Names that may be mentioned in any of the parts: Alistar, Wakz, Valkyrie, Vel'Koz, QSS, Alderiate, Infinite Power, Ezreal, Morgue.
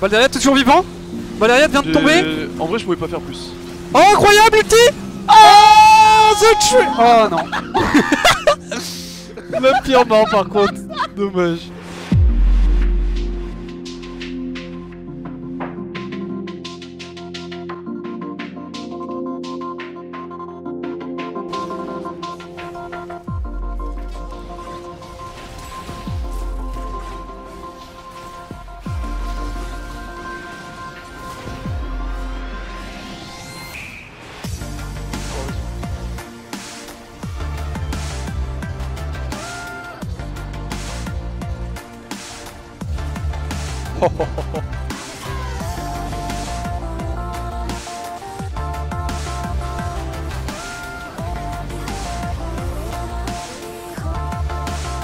Alderiate toujours vivant. Alderiate vient de tomber. En vrai je pouvais pas faire plus. Oh incroyable ulti. Oh the tree. Oh non. Le pire mort par contre. Dommage.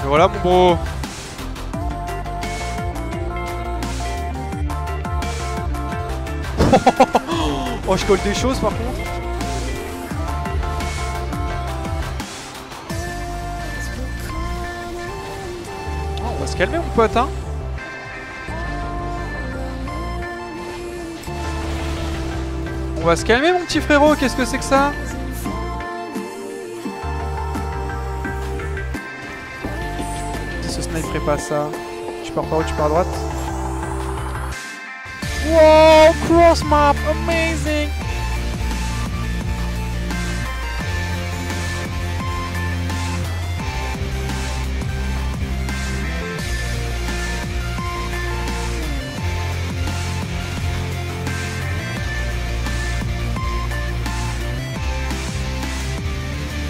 Et voilà mon bro. Oh je colle des choses par contre. Oh, on va se calmer mon pote hein. On va se calmer mon petit frérot, qu'est-ce que c'est que ça? Ce sniperait pas ça. Tu pars par où? Tu pars à droite? Wow, cross map, amazing.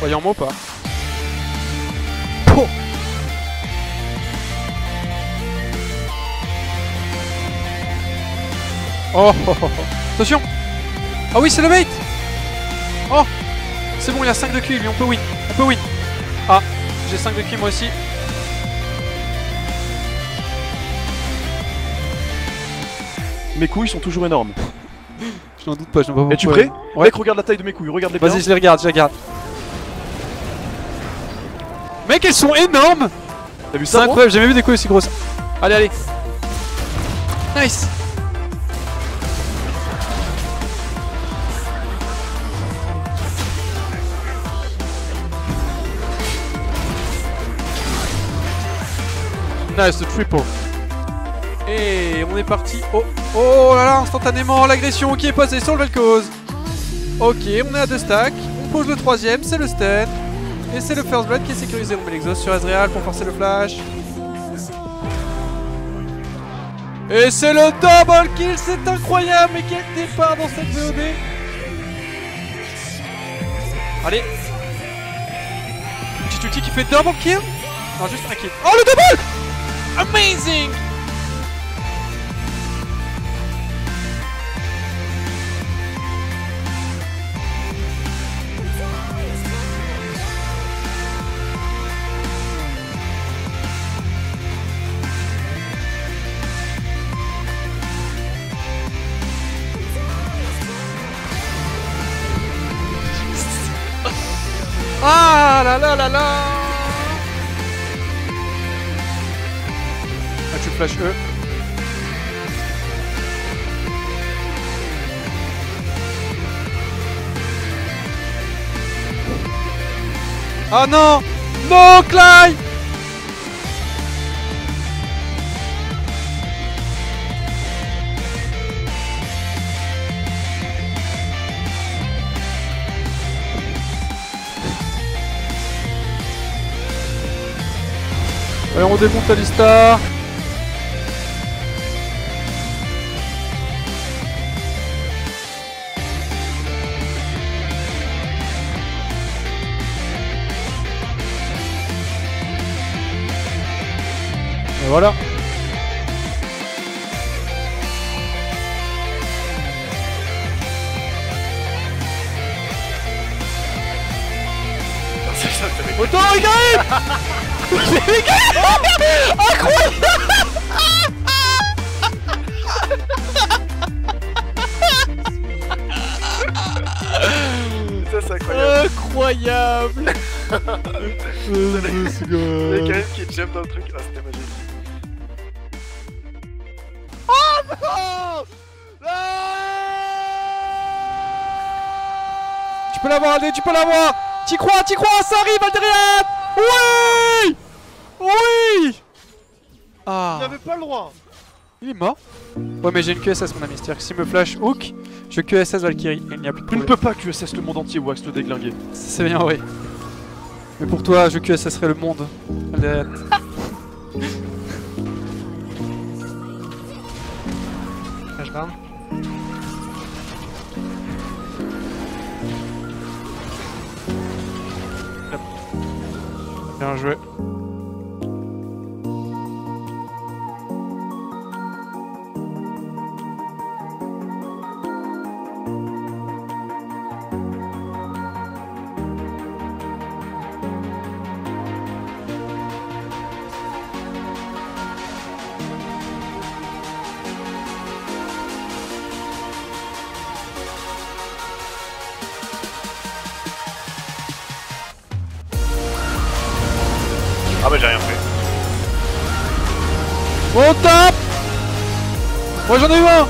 Voyons moi ou pas? Oh. Oh, oh, oh. Attention. Ah oh, oui c'est le bait. Oh. C'est bon il a 5 de Q lui, on peut win. On peut win. Ah j'ai 5 de Q moi aussi. Mes couilles sont toujours énormes. Je n'en doute pas, je n'en vois pas. Es-tu prêt? Ouais. Mec regarde la taille de mes couilles, regarde les. Vas-y je les regarde, je les regarde. Mec, elles sont énormes! T'as vu ça? C'est incroyable, j'ai jamais vu des couilles aussi grosses. Allez, allez! Nice! Nice, le triple! Et on est parti! Oh, oh là là, instantanément, l'agression qui est passée sur le Vel'Koz! Ok, on est à 2 stacks, on pose le troisième, c'est le stun. Et c'est le first blood qui est sécurisé, on met l'exhaust sur Ezreal pour forcer le flash. Et c'est le double kill, c'est incroyable, mais quel départ dans cette VOD. Allez. Petit outil qui fait double kill. Non, juste un kill. Oh, le double. Amazing. Ah la la la la. Ah tu flash E. Ah non. Non Clyde. Allez, on démonte Alistar. Et voilà. Autant regarde. Les gars, incroyable. Ça c'est incroyable. Incroyable. Les gars qui jump dans le truc, ah c'était magique. Oh non. peux l'avoir, Aldé, tu peux l'avoir. T'y crois, ça arrive, Alderiate. Oui. Oui. Ah. Il n'avait pas le droit. Il est mort. Ouais, mais j'ai une QSS, mon ami. C'est-à-dire que s'il me flash hook, je QSS Valkyrie. Il n'y a plus de problème. Tu ne peux pas QSS le monde entier, Wax, le déglinguer. C'est bien, oui. Mais pour toi, je QSSerai le monde, Alderiate. Flashdown. Bien joué. Ah bah j'ai rien fait. On tape. Moi j'en ai eu un.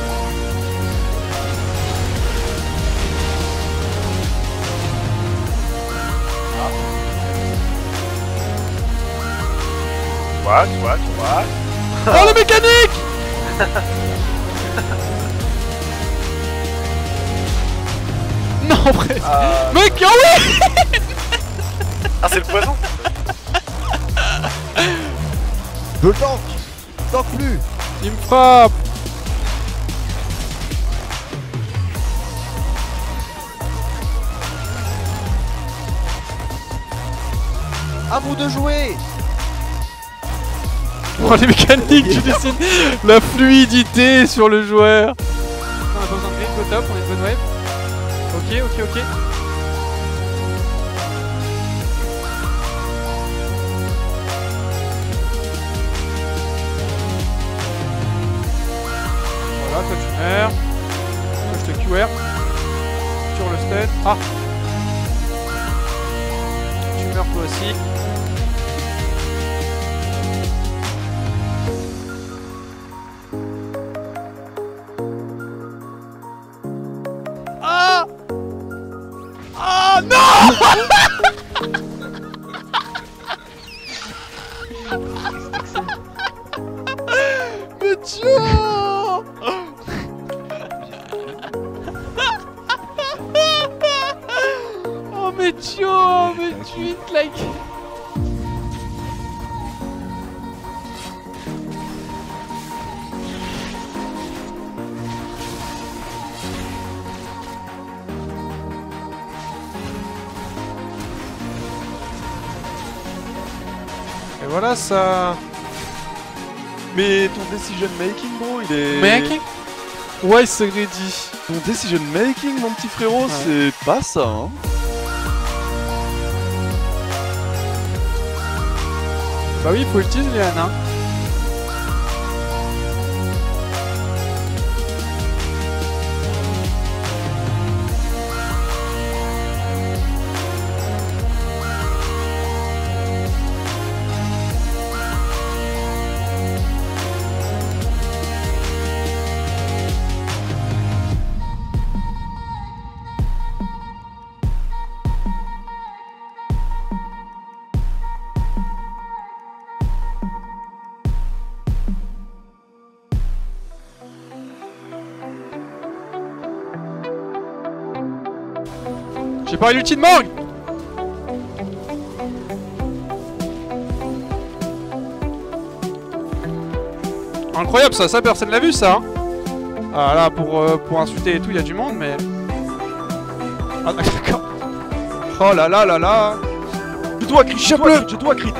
What, what, what. Oh le mécanique. Non presque. Mec, oh oui. Ah c'est le poison. Je tank, tank plus. Il me frappe. À vous de jouer. Oh les mécaniques, tu dessines la fluidité sur le joueur. On a pas besoin de grip, go top, on est de bonne wave. Ok, ok, ok. Toi tu meurs, toi je te QR sur le stun. Ah, tu meurs toi aussi. Ah, ah non. Mais Dieu. Yo, mais tu es like. Et voilà ça. Mais ton decision making, bro, il est. Making. Ouais, c'est greedy. Ton decision making, mon petit frérot, ouais. C'est pas ça, hein. Bah oui, faut utiliser les nains. J'ai pas eu l'ulti de Morgue. Incroyable ça, ça personne l'a vu ça hein. Ah là pour insulter et tout il y a du monde mais... Ah d'accord. Oh là là là là. Je dois crit, chope-le. Je dois crit.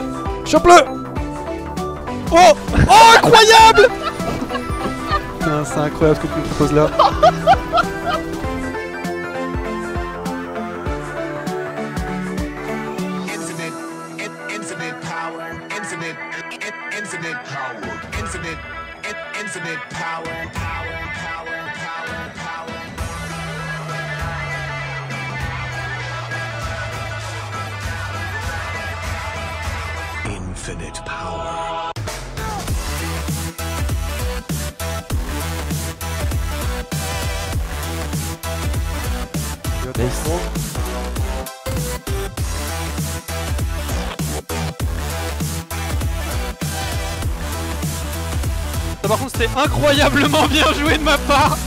Chope-le. Oh. Oh incroyable. Putain c'est incroyable ce que tu me proposes là. Infinite power, infinite power, infinite power, power. Infinite power. Nice. Ça par contre c'était incroyablement bien joué de ma part.